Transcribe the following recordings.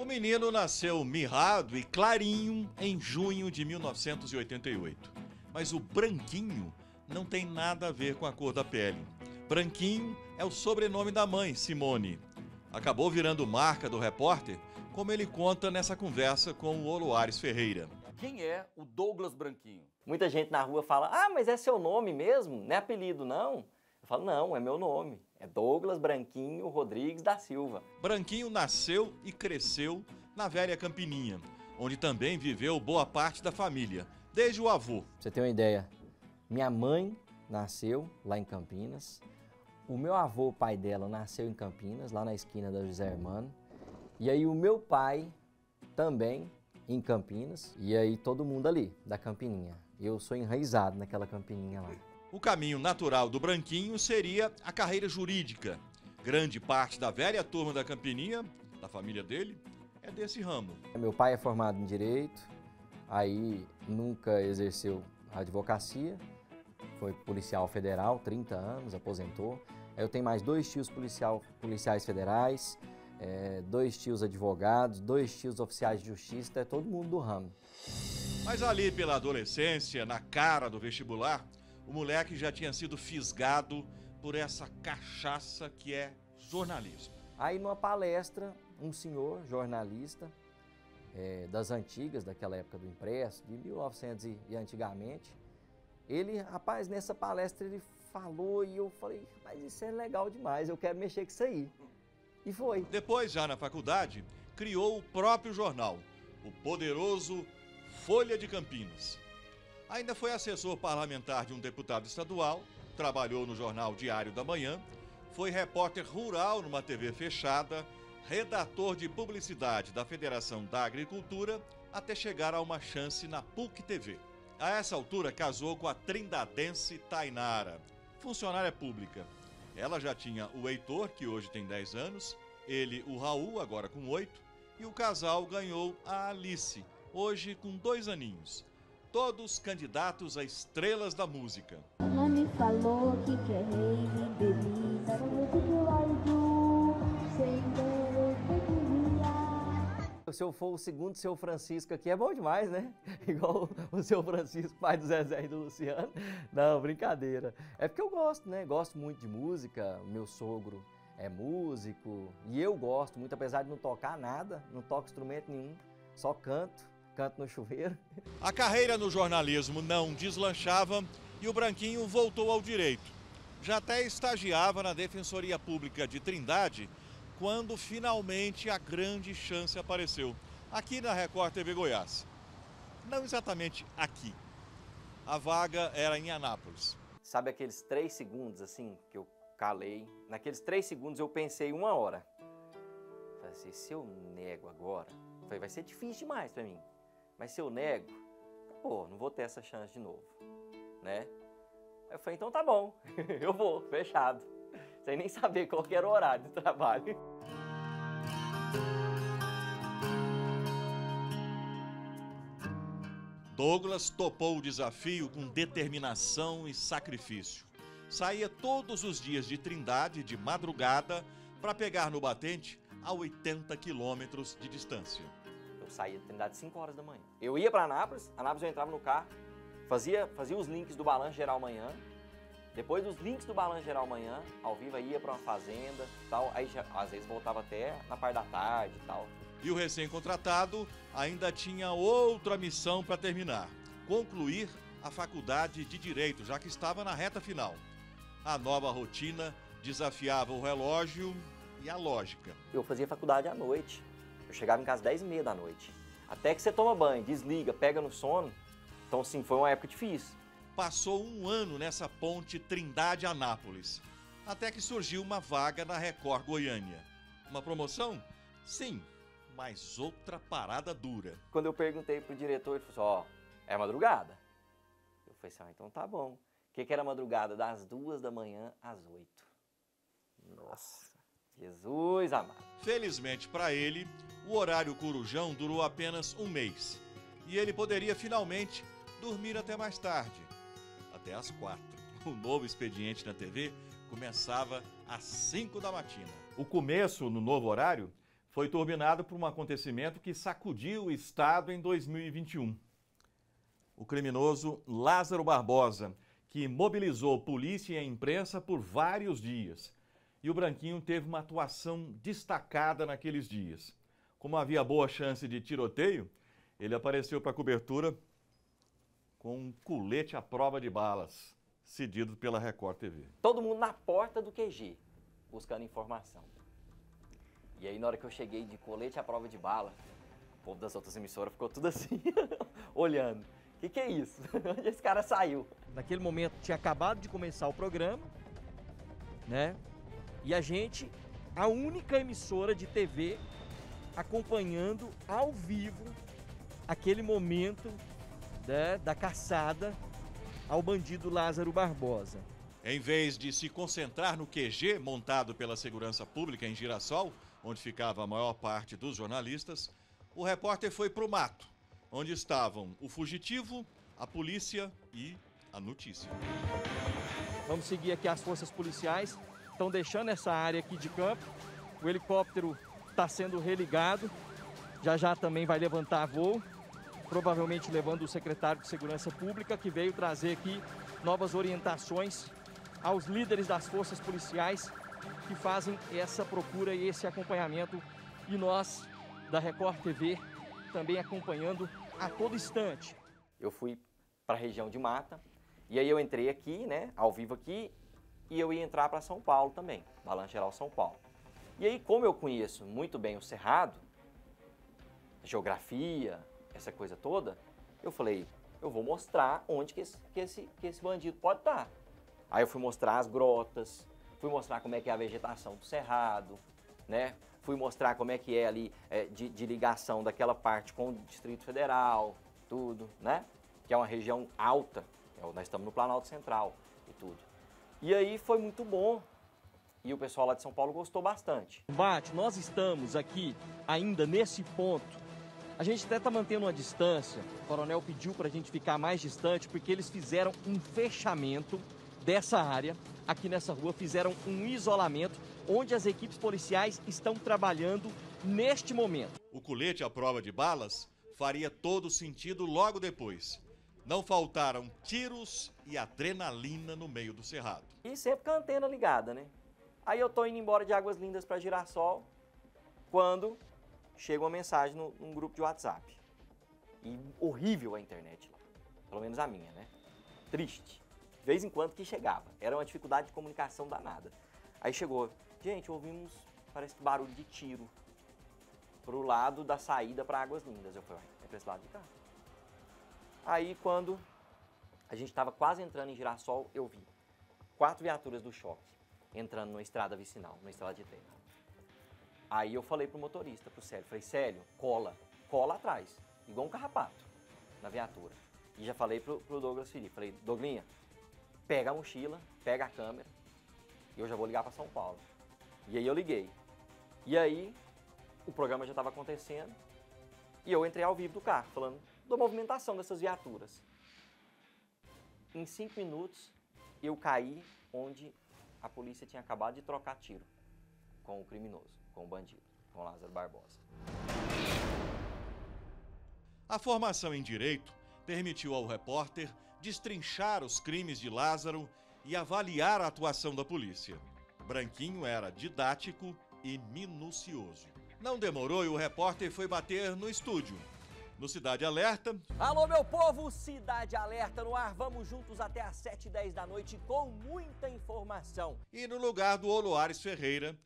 O menino nasceu mirrado e clarinho em junho de 1988. Mas o Branquinho não tem nada a ver com a cor da pele. Branquinho é o sobrenome da mãe, Simone. Acabou virando marca do repórter, como ele conta nessa conversa com o Oloares Ferreira. Quem é o Douglas Branquinho? Muita gente na rua fala, ah, mas é seu nome mesmo? Não é apelido, não? Eu falo, não, é meu nome. É Douglas Branquinho Rodrigues da Silva. Branquinho nasceu e cresceu na velha Campininha, onde também viveu boa parte da família, desde o avô. Pra você ter uma ideia, minha mãe nasceu lá em Campinas, o meu avô, o pai dela, nasceu em Campinas, lá na esquina da José Hermano, e aí o meu pai também em Campinas, e aí todo mundo ali, da Campininha. Eu sou enraizado naquela Campininha lá. O caminho natural do Branquinho seria a carreira jurídica. Grande parte da velha turma da Campininha, da família dele, é desse ramo. Meu pai é formado em Direito, aí nunca exerceu a advocacia, foi policial federal, 30 anos, aposentou. Eu tenho mais dois tios policiais federais, dois tios advogados, dois tios oficiais de justiça, é todo mundo do ramo. Mas ali pela adolescência, na cara do vestibular, o moleque já tinha sido fisgado por essa cachaça que é jornalismo. Aí numa palestra, um senhor jornalista das antigas, daquela época do impresso, de 1900 e antigamente, ele, rapaz, nessa palestra ele falou e eu falei, mas isso é legal demais, eu quero mexer com isso aí. E foi. Depois, já na faculdade, criou o próprio jornal, o poderoso Folha de Campinas. Ainda foi assessor parlamentar de um deputado estadual, trabalhou no jornal Diário da Manhã, foi repórter rural numa TV fechada, redator de publicidade da Federação da Agricultura, até chegar a uma chance na PUC-TV. A essa altura, casou com a trindadense Tainara, funcionária pública. Ela já tinha o Heitor, que hoje tem 10 anos, ele, o Raul, agora com 8, e o casal ganhou a Alice, hoje com 2 aninhos. Todos candidatos a estrelas da música. Mami falou que quer rave, bebida, se eu for o segundo seu Francisco aqui, é bom demais, né? Igual o seu Francisco, pai do Zezé e do Luciano. Não, brincadeira. É porque eu gosto, né? Gosto muito de música, meu sogro é músico e eu gosto muito, apesar de não tocar nada, não toco instrumento nenhum, só canto no chuveiro. A carreira no jornalismo não deslanchava e o Branquinho voltou ao direito. Já até estagiava na Defensoria Pública de Trindade, quando finalmente a grande chance apareceu, aqui na Record TV Goiás. Não exatamente aqui. A vaga era em Anápolis. Sabe aqueles 3 segundos, assim, que eu calei? Naqueles 3 segundos eu pensei 1 hora. Falei assim, se eu nego agora, vai ser difícil demais pra mim. Mas se eu nego, pô, não vou ter essa chance de novo, né? Aí eu falei, então tá bom, eu vou, fechado. Sem nem saber qual que era o horário de trabalho. Douglas topou o desafio com determinação e sacrifício. Saía todos os dias de Trindade, de madrugada, para pegar no batente a 80 quilômetros de distância. Eu saía de Trindade às 5 horas da manhã. Eu ia para Anápolis, eu entrava no carro, fazia os links do Balanço Geral amanhã. Depois dos links do Balanço Geral amanhã, ao vivo ia para uma fazenda e tal, aí já, às vezes voltava até na parte da tarde e tal. E o recém-contratado ainda tinha outra missão para terminar, concluir a faculdade de Direito, já que estava na reta final. A nova rotina desafiava o relógio e a lógica. Eu fazia faculdade à noite, eu chegava em casa às 10h30 da noite, até que você toma banho, desliga, pega no sono, então sim, foi uma época difícil. Passou 1 ano nessa ponte Trindade-Anápolis, até que surgiu uma vaga na Record Goiânia. Uma promoção? Sim, mas outra parada dura. Quando eu perguntei pro diretor, ele falou assim, ó, é madrugada? Eu falei assim, ah, então tá bom. O que era madrugada? Das 2 da manhã às 8. Nossa, Jesus amado. Felizmente para ele, o horário corujão durou apenas 1 mês. E ele poderia finalmente dormir até mais tarde. Até às 4. O novo expediente na TV começava às 5 da matina. O começo no novo horário foi turbinado por um acontecimento que sacudiu o estado em 2021. O criminoso Lázaro Barbosa, que mobilizou polícia e a imprensa por vários dias. E o Branquinho teve uma atuação destacada naqueles dias. Como havia boa chance de tiroteio, ele apareceu para a cobertura com um colete à prova de balas, cedido pela Record TV. Todo mundo na porta do QG, buscando informação. E aí, na hora que eu cheguei de colete à prova de bala, o povo das outras emissoras ficou tudo assim, olhando. O que é isso? Onde esse cara saiu? Naquele momento, tinha acabado de começar o programa, né? E a gente, a única emissora de TV, acompanhando ao vivo aquele momento da caçada ao bandido Lázaro Barbosa. Em vez de se concentrar no QG montado pela Segurança Pública em Girassol, onde ficava a maior parte dos jornalistas, o repórter foi para o mato, onde estavam o fugitivo, a polícia e a notícia. Vamos seguir aqui as forças policiais. Estão deixando essa área aqui de campo, o helicóptero está sendo religado, já já também vai levantar voo, provavelmente levando o secretário de Segurança Pública, que veio trazer aqui novas orientações aos líderes das forças policiais que fazem essa procura e esse acompanhamento, e nós da Record TV também acompanhando a todo instante. Eu fui para a região de mata e aí eu entrei aqui, né, ao vivo aqui, e eu ia entrar para São Paulo também, Balanço Geral São Paulo. E aí, como eu conheço muito bem o Cerrado, geografia, essa coisa toda, eu falei, eu vou mostrar onde que esse bandido pode estar. Aí eu fui mostrar as grotas, fui mostrar como é que é a vegetação do Cerrado, né? Fui mostrar como é que é ali de ligação daquela parte com o Distrito Federal, tudo, né? Que é uma região alta, nós estamos no Planalto Central e tudo. E aí foi muito bom, e o pessoal lá de São Paulo gostou bastante. Bate, nós estamos aqui ainda nesse ponto, a gente até está mantendo uma distância, o coronel pediu para a gente ficar mais distante, porque eles fizeram um fechamento dessa área, aqui nessa rua, fizeram um isolamento, onde as equipes policiais estão trabalhando neste momento. O colete à prova de balas faria todo sentido logo depois. Não faltaram tiros e adrenalina no meio do cerrado. E sempre com a antena ligada, né? Aí eu tô indo embora de Águas Lindas para Girassol, quando chega uma mensagem num grupo de WhatsApp. E horrível a internet lá, pelo menos a minha, né? Triste. De vez em quando que chegava, era uma dificuldade de comunicação danada. Aí chegou, gente, ouvimos, parece que barulho de tiro, pro lado da saída para Águas Lindas. Eu falei, é para esse lado de cá. Aí, quando a gente estava quase entrando em Girassol, eu vi 4 viaturas do choque entrando numa estrada vicinal, numa estrada de terra. Aí eu falei pro motorista, pro Célio, falei, Célio, cola atrás, igual um carrapato na viatura. E já falei pro Douglas Filipe, falei, Douglinha, pega a mochila, pega a câmera e eu já vou ligar para São Paulo. E aí eu liguei. E aí o programa já estava acontecendo e eu entrei ao vivo do carro, falando da movimentação dessas viaturas. Em 5 minutos, eu caí onde a polícia tinha acabado de trocar tiro com o criminoso, com o bandido, com o Lázaro Barbosa. A formação em direito permitiu ao repórter destrinchar os crimes de Lázaro e avaliar a atuação da polícia. Branquinho era didático e minucioso. Não demorou e o repórter foi bater no estúdio. No Cidade Alerta. Alô, meu povo, Cidade Alerta no ar. Vamos juntos até às 7h10 da noite com muita informação. E no lugar do Oloares Ferreira,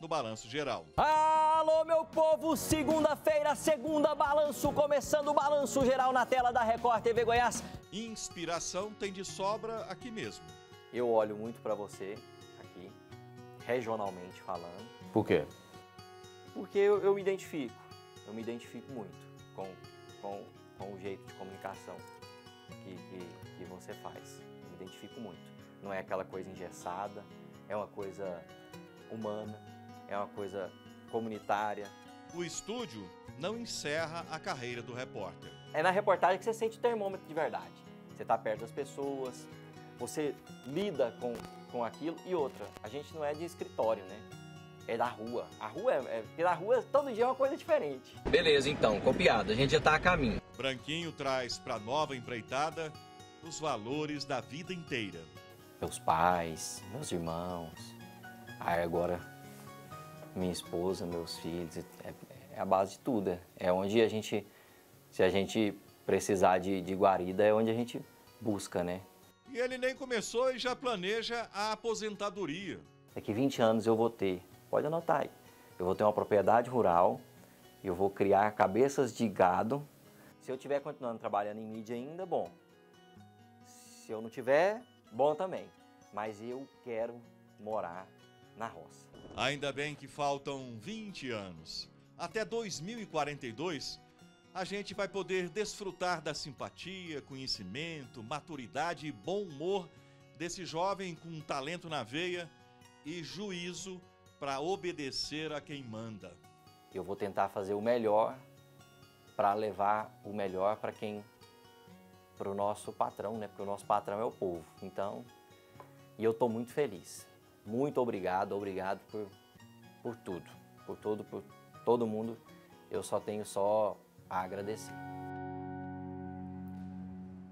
no Balanço Geral. Alô, meu povo, segunda-feira, segunda Balanço, começando o Balanço Geral na tela da Record TV Goiás. Inspiração tem de sobra aqui mesmo. Eu olho muito pra você, aqui, regionalmente falando. Por quê? Porque eu me identifico. Eu me identifico muito com o jeito de comunicação que você faz. Me identifico muito. Não é aquela coisa engessada, é uma coisa humana, é uma coisa comunitária. O estúdio não encerra a carreira do repórter. É na reportagem que você sente o termômetro de verdade. Você está perto das pessoas, você lida com aquilo. E outra, a gente não é de escritório, né? é da rua. A rua porque na rua todo dia é uma coisa diferente. Beleza, então, copiado. A gente já tá a caminho. Branquinho traz para nova empreitada os valores da vida inteira. Meus pais, meus irmãos, aí agora minha esposa, meus filhos, é a base de tudo. É onde a gente, se a gente precisar de guarida, é onde a gente busca, né? E ele nem começou e já planeja a aposentadoria. Daqui 20 anos eu vou ter, pode anotar aí, eu vou ter uma propriedade rural, eu vou criar cabeças de gado. Se eu estiver continuando trabalhando em mídia ainda, bom. Se eu não tiver, bom também. Mas eu quero morar na roça. Ainda bem que faltam 20 anos. Até 2042, a gente vai poder desfrutar da simpatia, conhecimento, maturidade e bom humor desse jovem com talento na veia e juízo para obedecer a quem manda. Eu vou tentar fazer o melhor para levar o melhor para quem... para o nosso patrão, né? Porque o nosso patrão é o povo. Então, e eu estou muito feliz. Muito obrigado, obrigado por tudo, por todo mundo. Eu só tenho a agradecer.